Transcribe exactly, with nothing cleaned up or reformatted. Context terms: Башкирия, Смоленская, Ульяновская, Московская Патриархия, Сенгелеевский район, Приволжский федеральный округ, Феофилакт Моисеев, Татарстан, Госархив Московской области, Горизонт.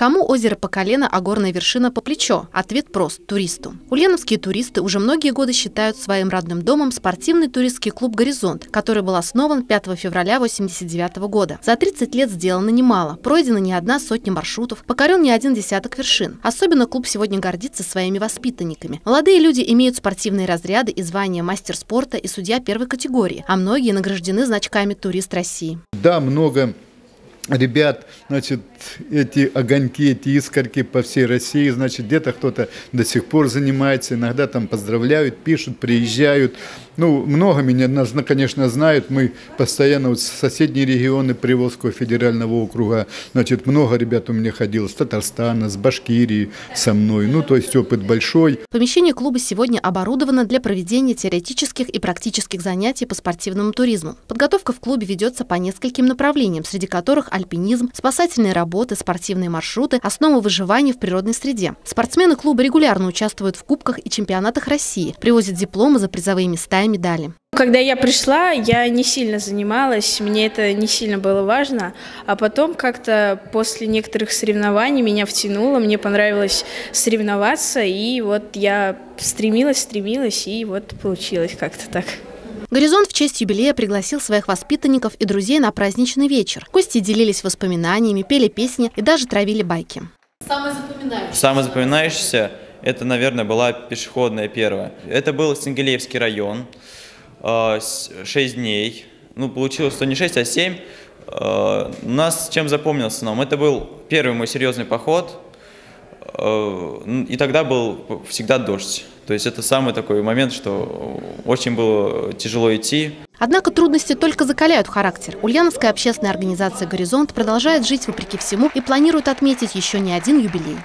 Кому озеро по колено, а горная вершина по плечо? Ответ прост – туристу. Ульяновские туристы уже многие годы считают своим родным домом спортивный туристский клуб «Горизонт», который был основан пятого февраля тысяча девятьсот восемьдесят девятого года. За тридцать лет сделано немало, пройдено не одна сотня маршрутов, покорен не один десяток вершин. Особенно клуб сегодня гордится своими воспитанниками. Молодые люди имеют спортивные разряды и звания мастер спорта и судья первой категории, а многие награждены значками «Турист России». Да, много ребят, значит, эти огоньки, эти искорки по всей России, значит, где-то кто-то до сих пор занимается, иногда там поздравляют, пишут, приезжают. Ну, много меня, конечно, знают, мы постоянно вот, соседние регионы Приволжского федерального округа, значит, много ребят у меня ходило с Татарстана, с Башкирии со мной, ну, то есть опыт большой. Помещение клуба сегодня оборудовано для проведения теоретических и практических занятий по спортивному туризму. Подготовка в клубе ведется по нескольким направлениям, среди которых – альпинизм, спасательные работы, спортивные маршруты, основы выживания в природной среде. Спортсмены клуба регулярно участвуют в кубках и чемпионатах России, привозят дипломы за призовые места и медали. Когда я пришла, я не сильно занималась, мне это не сильно было важно, а потом как-то после некоторых соревнований меня втянуло, мне понравилось соревноваться, и вот я стремилась, стремилась, и вот получилось как-то так. «Горизонт» в честь юбилея пригласил своих воспитанников и друзей на праздничный вечер. Гости делились воспоминаниями, пели песни и даже травили байки. Самое запоминающееся? Самое запоминающееся – это, наверное, была пешеходная первая. Это был Сенгелеевский район, шесть дней. Ну, получилось, что не шесть, а семь. У нас чем запомнился нам? Это был первый мой серьезный поход, и тогда был всегда дождь. То есть это самый такой момент, что очень было тяжело идти. Однако трудности только закаляют характер. Ульяновская общественная организация «Горизонт» продолжает жить вопреки всему и планирует отметить еще не один юбилей.